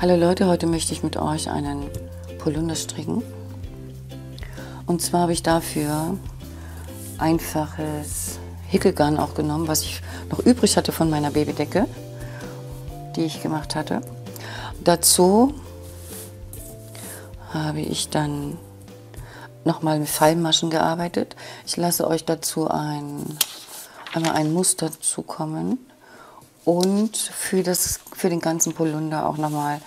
Hallo Leute, heute möchte ich mit euch einen Polunder stricken. Und zwar habe ich dafür einfaches Hickelgarn auch genommen, was ich noch übrig hatte von meiner Babydecke, die ich gemacht hatte. Dazu habe ich dann nochmal mit Fallmaschen gearbeitet. Ich lasse euch dazu einmal ein Muster zukommen und für den ganzen Polunder auch nochmal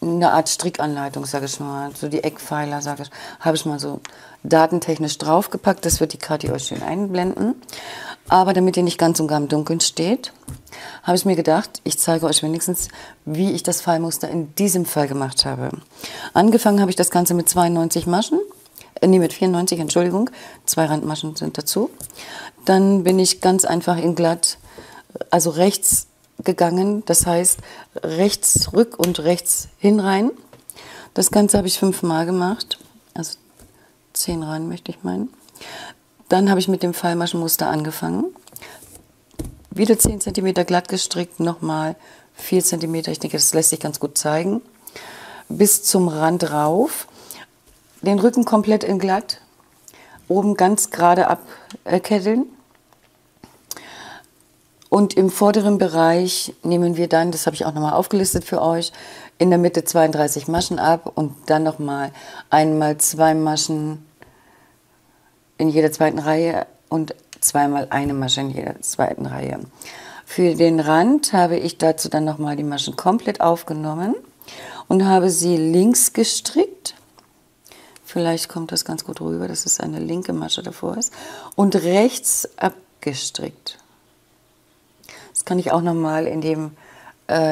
eine Art Strickanleitung, sage ich mal, so die Eckpfeiler, sage ich, habe ich mal so datentechnisch draufgepackt. Das wird die Kathi euch schön einblenden. Aber damit ihr nicht ganz und gar im Dunkeln steht, habe ich mir gedacht, ich zeige euch wenigstens, wie ich das Fallmuster in diesem Fall gemacht habe. Angefangen habe ich das Ganze mit 94, Entschuldigung, 2 Randmaschen sind dazu. Dann bin ich ganz einfach in glatt, also rechts gegangen, das heißt rechts rück und rechts hin rein. Das Ganze habe ich 5-mal gemacht, also 10 rein möchte ich meinen. Dann habe ich mit dem Fallmaschenmuster angefangen, wieder 10 cm glatt gestrickt, nochmal 4 cm, ich denke, das lässt sich ganz gut zeigen, bis zum Rand rauf, den Rücken komplett in glatt, oben ganz gerade abketteln. Und im vorderen Bereich nehmen wir dann, das habe ich auch nochmal aufgelistet für euch, in der Mitte 32 Maschen ab und dann nochmal einmal 2 Maschen in jeder zweiten Reihe und zweimal eine Masche in jeder zweiten Reihe. Für den Rand habe ich dazu dann nochmal die Maschen komplett aufgenommen und habe sie links gestrickt. Vielleicht kommt das ganz gut rüber, dass es eine linke Masche davor ist. Und rechts abgestrickt. Das kann ich auch nochmal in dem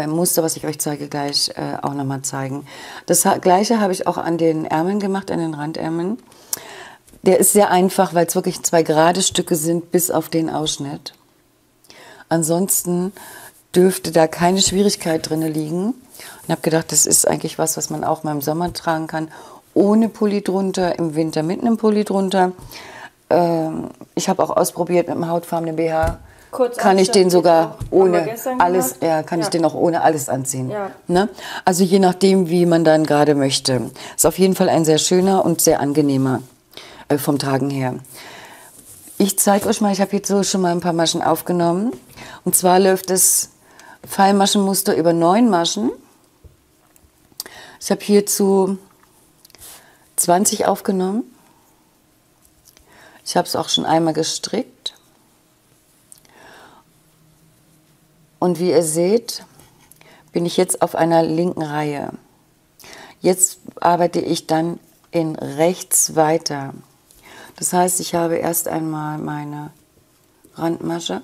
Muster, was ich euch zeige, gleich auch nochmal zeigen. Das Gleiche habe ich auch an den Ärmeln gemacht, an den Randärmeln. Der ist sehr einfach, weil es wirklich 2 gerade Stücke sind, bis auf den Ausschnitt. Ansonsten dürfte da keine Schwierigkeit drin liegen. Und habe gedacht, das ist eigentlich was, was man auch mal im Sommer tragen kann, ohne Pulli drunter, im Winter mit einem Pulli drunter. Ich habe auch ausprobiert mit einem hautfarbenen BH. Kann ich den sogar ohne alles, ich den auch ohne alles anziehen. Ja. Ne? Also je nachdem, wie man dann gerade möchte. Ist auf jeden Fall ein sehr schöner und sehr angenehmer vom Tragen her. Ich zeige euch mal, ich habe jetzt so schon mal ein paar Maschen aufgenommen. Und zwar läuft das Fallmaschenmuster über 9 Maschen. Ich habe hierzu 20 aufgenommen. Ich habe es auch schon einmal gestrickt. Und wie ihr seht, bin ich jetzt auf einer linken Reihe. Jetzt arbeite ich dann in rechts weiter. Das heißt, ich habe erst einmal meine Randmasche.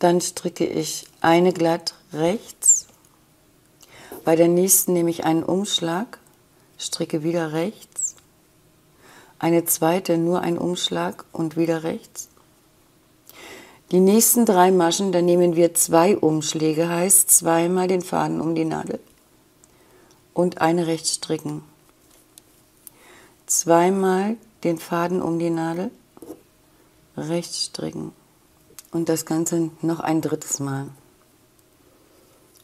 Dann stricke ich eine glatt rechts. Bei der nächsten nehme ich einen Umschlag, stricke wieder rechts. Eine zweite, nur ein Umschlag und wieder rechts. Die nächsten 3 Maschen, da nehmen wir 2 Umschläge, heißt zweimal den Faden um die Nadel und eine rechts stricken. Zweimal den Faden um die Nadel, rechts stricken und das Ganze noch ein 3. Mal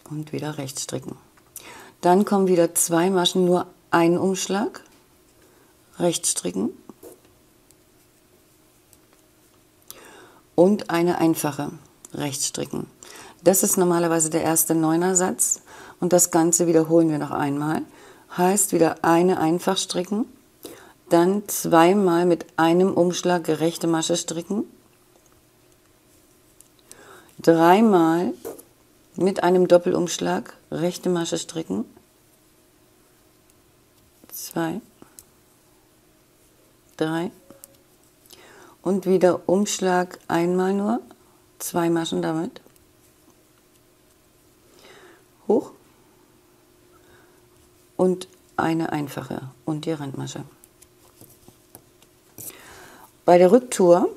und wieder rechts stricken. Dann kommen wieder 2 Maschen, nur ein Umschlag, rechts stricken. Und eine einfache rechts stricken. Das ist normalerweise der erste 9er Satz und das Ganze wiederholen wir noch einmal. Heißt wieder eine einfach stricken, dann zweimal mit einem Umschlag rechte Masche stricken, 3-mal mit einem Doppelumschlag rechte Masche stricken, 2, 3. Und wieder Umschlag einmal nur, 2 Maschen damit, hoch und eine einfache und die Randmasche. Bei der Rücktour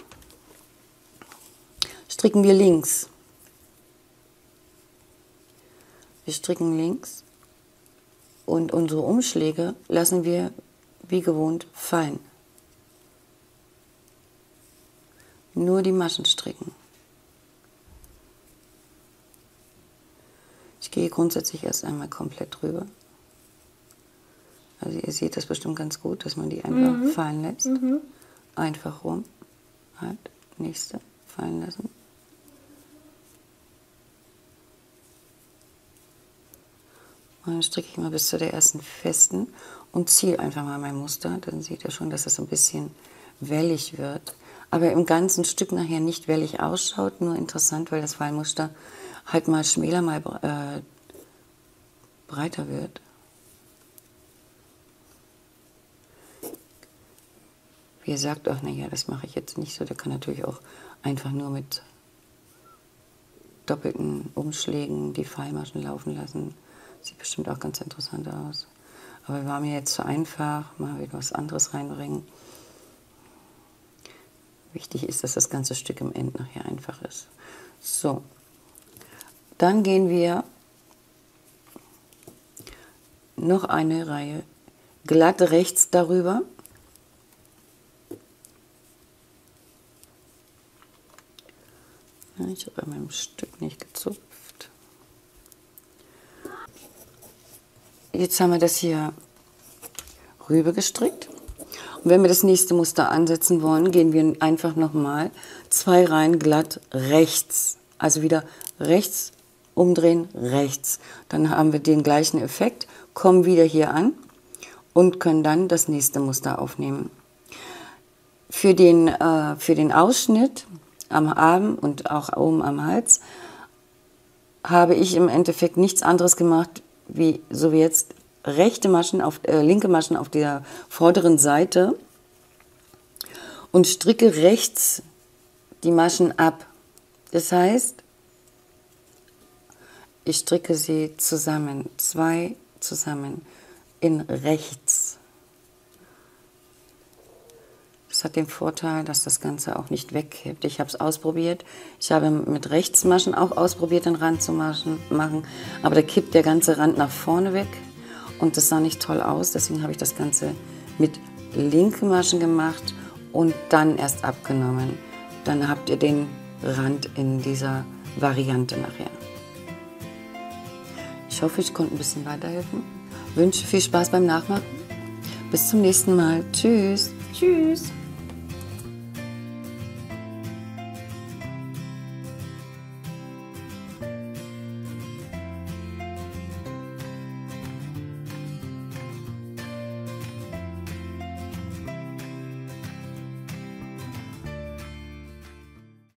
stricken wir links. Wir stricken links und unsere Umschläge lassen wir wie gewohnt fallen. Nur die Maschen stricken. gehe grundsätzlich erst einmal komplett drüber. Also ihr seht das bestimmt ganz gut, dass man die einfach fallen lässt. Einfach rum, halt, nächste, fallen lassen. Und dann stricke ich mal bis zu der ersten festen und ziehe einfach mal mein Muster. Dann seht ihr schon, dass es ein bisschen wellig wird. Aber im ganzen Stück nachher nicht wellig ausschaut, nur interessant, weil das Fallmuster halt mal schmäler, mal breiter wird. Wie ihr sagt auch, naja, das mache ich jetzt nicht so. Der kann natürlich auch einfach nur mit doppelten Umschlägen die Fallmaschen laufen lassen. Sieht bestimmt auch ganz interessant aus. Aber war mir jetzt zu einfach, mal wieder was anderes reinbringen. Wichtig ist, dass das ganze Stück im End nachher einfach ist. So, dann gehen wir noch eine Reihe glatt rechts darüber. Ich habe an meinem Stück nicht gezupft. Jetzt haben wir das hier rüber gestrickt. Und wenn wir das nächste Muster ansetzen wollen, gehen wir einfach nochmal 2 Reihen glatt rechts. Also wieder rechts, umdrehen, rechts. Dann haben wir den gleichen Effekt, kommen wieder hier an und können dann das nächste Muster aufnehmen. Für den Ausschnitt am Arm und auch oben am Hals habe ich im Endeffekt nichts anderes gemacht, wie so wie jetzt linke Maschen auf der vorderen Seite und stricke rechts die Maschen ab. Das heißt, ich stricke sie zusammen, 2 zusammen in rechts. Das hat den Vorteil, dass das Ganze auch nicht wegkippt. Ich habe es ausprobiert. Ich habe mit Rechtsmaschen auch ausprobiert, den Rand zu machen. Aber da kippt der ganze Rand nach vorne weg. Und das sah nicht toll aus. Deswegen habe ich das Ganze mit linken Maschen gemacht und dann erst abgenommen. Dann habt ihr den Rand in dieser Variante nachher. Ich hoffe, ich konnte ein bisschen weiterhelfen. Wünsche viel Spaß beim Nachmachen. Bis zum nächsten Mal. Tschüss. Tschüss.